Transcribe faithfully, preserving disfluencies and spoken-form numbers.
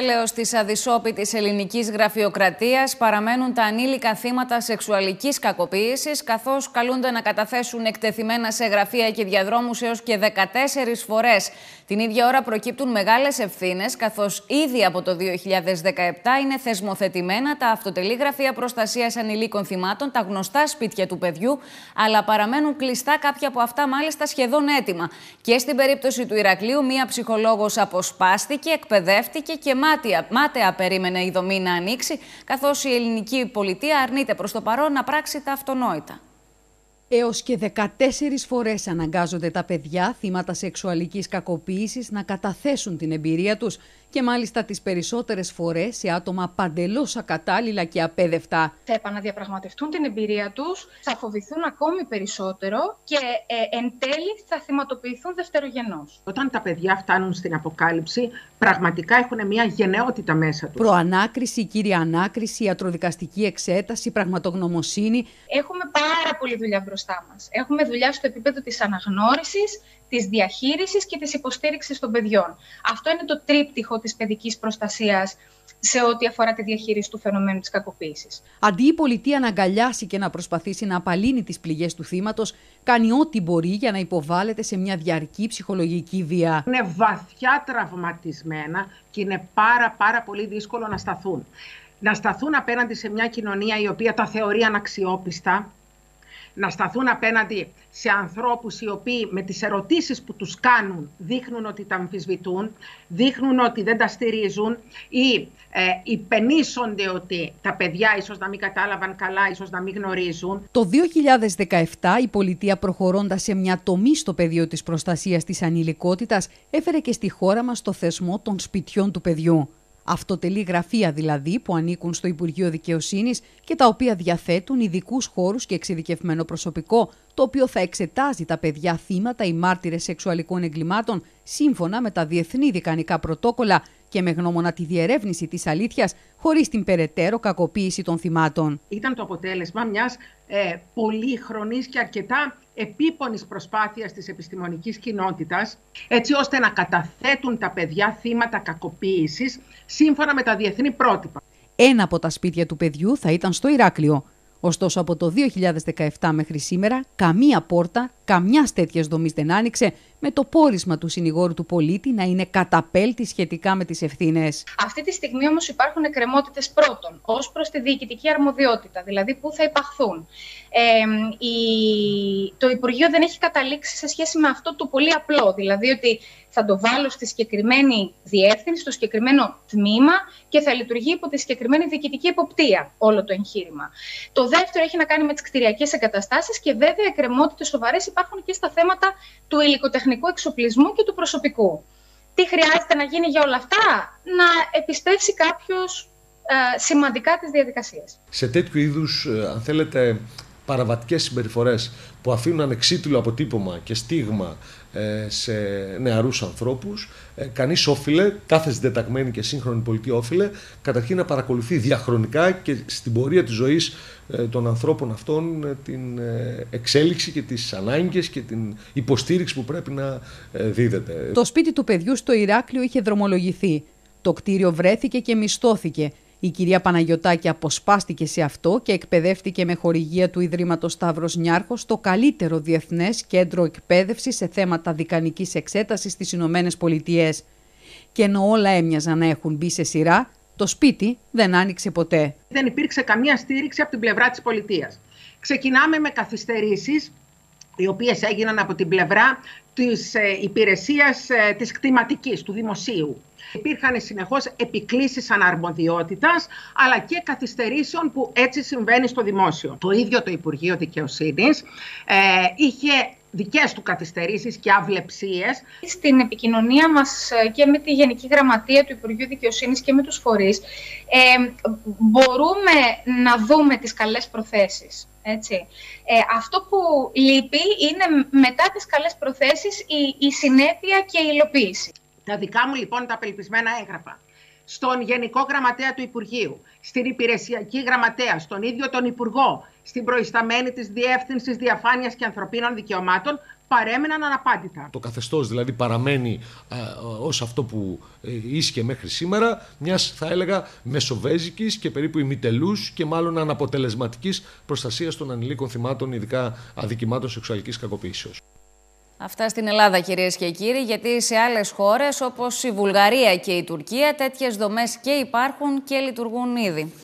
έλεος της αδυσόπιτης ελληνικής γραφειοκρατίας παραμένουν τα ανήλικα θύματα σεξουαλικής κακοποίησης, καθώς καλούνται να καταθέσουν εκτεθειμένα σε γραφεία και διαδρόμους έως και δεκατέσσερις φορές. Την ίδια ώρα προκύπτουν μεγάλες ευθύνες, καθώς ήδη από το δύο χιλιάδες δεκαεπτά είναι θεσμοθετημένα τα αυτοτελή γραφεία προστασίας ανηλίκων θυμάτων, τα γνωστά σπίτια του παιδιού, αλλά παραμένουν κλειστά κάποια από αυτά, μάλιστα σχεδόν έτοιμα. Και στην περίπτωση του Ηρακλείου, μία ψυχολόγος αποσπάστηκε, εκπαιδεύτηκε και μάταια, μάταια περίμενε η δομή να ανοίξει, καθώς η ελληνική πολιτεία αρνείται προς το παρόν να πράξει τα αυτονόητα. Έως και δεκατέσσερις φορές αναγκάζονται τα παιδιά θύματα σεξουαλικής κακοποίησης να καταθέσουν την εμπειρία τους, και μάλιστα τις περισσότερες φορές σε άτομα παντελώς ακατάλληλα και απέδευτα. Θα επαναδιαπραγματευτούν την εμπειρία τους, θα φοβηθούν ακόμη περισσότερο και ε, εν τέλει θα θυματοποιηθούν δευτερογενώς. Όταν τα παιδιά φτάνουν στην αποκάλυψη, πραγματικά έχουν μια γενναιότητα μέσα τους. Προανάκριση, κύρια ανάκριση, ιατροδικαστική εξέταση, πραγματογνωμοσύνη. Έχουμε πάρα πολλή δουλειά μπροστά μας. Έχουμε δουλειά στο επίπεδο της αναγνώρισης, της διαχείρισης και της υποστήριξης των παιδιών. Αυτό είναι το τρίπτυχο της παιδικής προστασίας σε ό,τι αφορά τη διαχείριση του φαινομένου της κακοποίησης. Αντί η πολιτεία να αγκαλιάσει και να προσπαθήσει να απαλύνει τις πληγές του θύματος, κάνει ό,τι μπορεί για να υποβάλλεται σε μια διαρκή ψυχολογική βία. Είναι βαθιά τραυματισμένα και είναι πάρα, πάρα πολύ δύσκολο να σταθούν. Να σταθούν απέναντι σε μια κοινωνία η οποία τα θεωρεί αναξιόπιστα, να σταθούν απέναντι σε ανθρώπους οι οποίοι με τις ερωτήσεις που τους κάνουν δείχνουν ότι τα αμφισβητούν, δείχνουν ότι δεν τα στηρίζουν ή ε, υπενήσονται ότι τα παιδιά ίσως να μην κατάλαβαν καλά, ίσως να μην γνωρίζουν. Το δύο χιλιάδες δεκαεπτά η πολιτεία, προχωρώντας σε μια τομή στο πεδίο της προστασίας της ανηλικότητας, έφερε και στη χώρα μας το θεσμό των σπιτιών του παιδιού. Αυτοτελή γραφεία δηλαδή που ανήκουν στο Υπουργείο Δικαιοσύνης και τα οποία διαθέτουν ειδικούς χώρους και εξειδικευμένο προσωπικό, το οποίο θα εξετάζει τα παιδιά θύματα ή μάρτυρες σεξουαλικών εγκλημάτων σύμφωνα με τα Διεθνή Δικανικά Πρωτόκολλα και με γνώμονα τη διερεύνηση της αλήθειας χωρίς την περαιτέρω κακοποίηση των θυμάτων. Ήταν το αποτέλεσμα μιας ε, πολύχρονης και αρκετά επίπονης προσπάθειας της επιστημονικής κοινότητας, έτσι ώστε να καταθέτουν τα παιδιά θύματα κακοποίησης σύμφωνα με τα διεθνή πρότυπα. Ένα από τα σπίτια του παιδιού θα ήταν στο Ηράκλειο. Ωστόσο, από το δύο χιλιάδες δεκαεπτά μέχρι σήμερα, καμία πόρτα, καμιά τέτοια δομή δεν άνοιξε, με το πόρισμα του συνηγόρου του πολίτη να είναι καταπέλτη σχετικά με τις ευθύνες. Αυτή τη στιγμή όμως υπάρχουν εκκρεμότητες, πρώτον, ως προς τη διοικητική αρμοδιότητα, δηλαδή πού θα υπαχθούν. Ε, η... Το Υπουργείο δεν έχει καταλήξει σε σχέση με αυτό το πολύ απλό, δηλαδή ότι θα το βάλω στη συγκεκριμένη διεύθυνση, στο συγκεκριμένο τμήμα και θα λειτουργεί υπό τη συγκεκριμένη διοικητική εποπτεία όλο το εγχείρημα. Το δεύτερο έχει να κάνει με τις κτηριακές εγκαταστάσεις και βέβαια εκκρεμότητες σοβαρές υπάρχουν και στα θέματα του υλικοτεχνικού εξοπλισμού και του προσωπικού. Τι χρειάζεται να γίνει για όλα αυτά? Να επισπεύσει κάποιος ε, σημαντικά τις διαδικασίες. Σε τέτοιου είδους, ε, αν θέλετε, παραβατικές συμπεριφορές που αφήνουν ανεξίτηλο αποτύπωμα και στίγμα σε νεαρούς ανθρώπους, κανείς όφιλε, κάθε συντεταγμένη και σύγχρονη πολιτεία όφιλε, καταρχήν να παρακολουθεί διαχρονικά και στην πορεία της ζωής των ανθρώπων αυτών την εξέλιξη και τις ανάγκες και την υποστήριξη που πρέπει να δίδεται. Το σπίτι του παιδιού στο Ηράκλειο είχε δρομολογηθεί. Το κτίριο βρέθηκε και μισθώθηκε. Η κυρία Παναγιωτάκη αποσπάστηκε σε αυτό και εκπαιδεύτηκε με χορηγία του Ιδρύματος Σταύρος Νιάρχος, το καλύτερο διεθνές κέντρο εκπαίδευσης σε θέματα δικανικής εξέτασης στις Ηνωμένες Πολιτείες. Και ενώ όλα έμοιαζαν να έχουν μπει σε σειρά, το σπίτι δεν άνοιξε ποτέ. Δεν υπήρξε καμία στήριξη από την πλευρά της πολιτείας. Ξεκινάμε με καθυστερήσεις, οι οποίες έγιναν από την πλευρά της υπηρεσίας της κτηματικής, του δημοσίου. Υπήρχαν συνεχώς επικλήσεις αναρμοδιότητας, αλλά και καθυστερήσεων που έτσι συμβαίνει στο δημόσιο. Το ίδιο το Υπουργείο Δικαιοσύνης ε, είχε δικές του καθυστερήσεις και αυλεψίες. Στην επικοινωνία μας και με τη Γενική Γραμματεία του Υπουργείου Δικαιοσύνης και με τους φορείς, ε, μπορούμε να δούμε τις καλές προθέσεις. Έτσι. Ε, αυτό που λείπει είναι μετά τις καλές προθέσεις η, η συνέπεια και η υλοποίηση. Τα δικά μου λοιπόν τα απελπισμένα έγγραφα στον Γενικό Γραμματέα του Υπουργείου, στην Υπηρεσιακή Γραμματέα, στον ίδιο τον Υπουργό, στην προϊσταμένη της Διεύθυνσης Διαφάνειας και Ανθρωπίνων Δικαιωμάτων, παρέμεναν αναπάντητα. Το καθεστώς δηλαδή παραμένει α, ως αυτό που ίσχυε μέχρι σήμερα, μιας θα έλεγα μεσοβέζικης και περίπου ημιτελούς και μάλλον αναποτελεσματικής προστασίας των ανηλίκων θυμάτων, ειδικά αδικημάτων σεξουαλικής κακοποίησεως. Αυτά στην Ελλάδα, κυρίες και κύριοι, γιατί σε άλλες χώρες όπως η Βουλγαρία και η Τουρκία τέτοιες δομές και υπάρχουν και λειτουργούν ήδη.